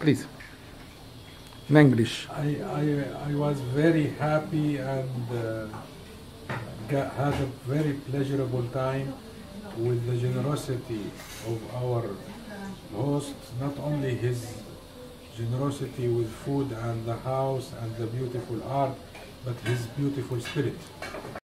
Please. In English. I was very happy and had a very pleasurable time with the generosity of our host, not only his generosity with food and the house and the beautiful art, but his beautiful spirit.